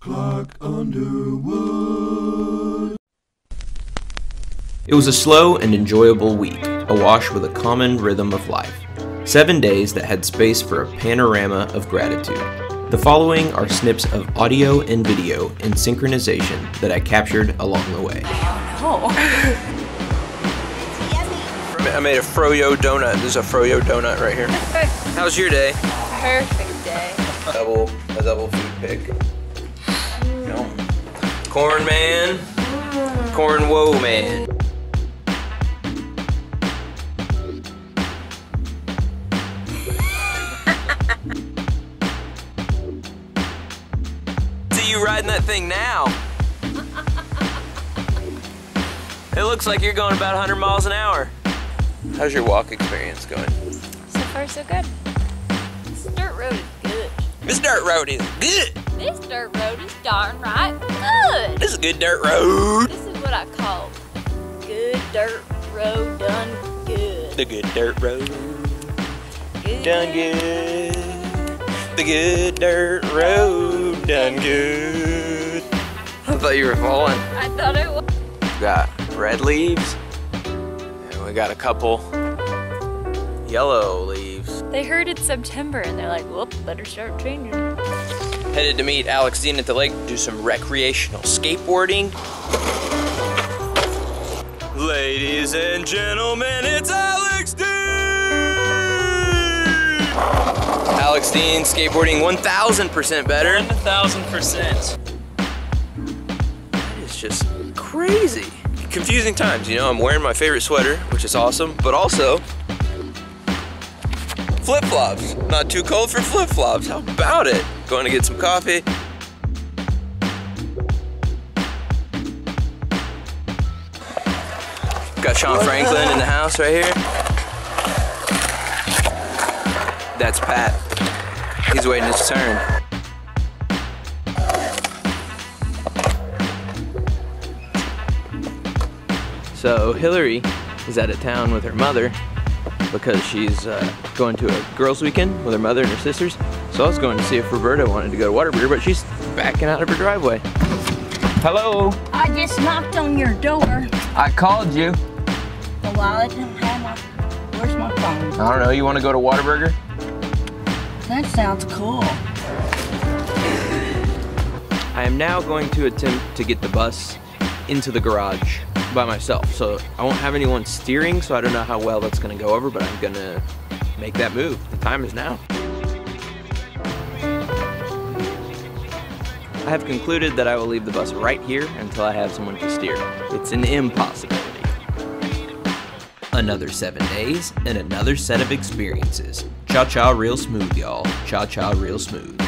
Clark Underwood. It was a slow and enjoyable week, awash with a common rhythm of life. 7 days that had space for a panorama of gratitude. The following are snips of audio and video in synchronization that I captured along the way. Oh, no. I made a froyo donut. This is a froyo donut right here. How's your day? Perfect day. A double food pick. No. Corn man. Corn woe man. See you riding that thing now. It looks like you're going about 100 miles an hour. How's your walk experience going? So far, so good. This dirt road is good. This dirt road is good. This dirt road is darn right good. This is a good dirt road. This is what I call good dirt road done good. The good dirt road done good. The good dirt road done good. I thought you were falling. I thought it was. Got red leaves. We got a couple yellow leaves. They heard it's September and they're like, whoop, better start changing. Headed to meet Alex Dean at the lake, do some recreational skateboarding. Ladies and gentlemen, it's Alex Dean! Alex Dean skateboarding 1,000% better. 1,000%. That is just crazy. Confusing times, you know, I'm wearing my favorite sweater, which is awesome, but also flip-flops. Not too cold for flip-flops, how about it? Going to get some coffee. Got Sean Franklin in the house right here. That's Pat, he's waiting his turn. So Hillary is out of town with her mother because she's going to a girls' weekend with her mother and her sisters. So I was going to see if Roberta wanted to go to Whataburger, but she's backing out of her driveway. Hello. I just knocked on your door. I called you. The wallet didn't have my, where's my phone? I don't know, you want to go to Whataburger? That sounds cool. I am now going to attempt to get the bus into the garage by myself, so I won't have anyone steering, so I don't know how well that's gonna go over, but I'm gonna make that move. The time is now. I have concluded that I will leave the bus right here until I have someone to steer. It's an impossibility. Another 7 days and another set of experiences. Cha-cha real smooth, y'all. Cha-cha real smooth.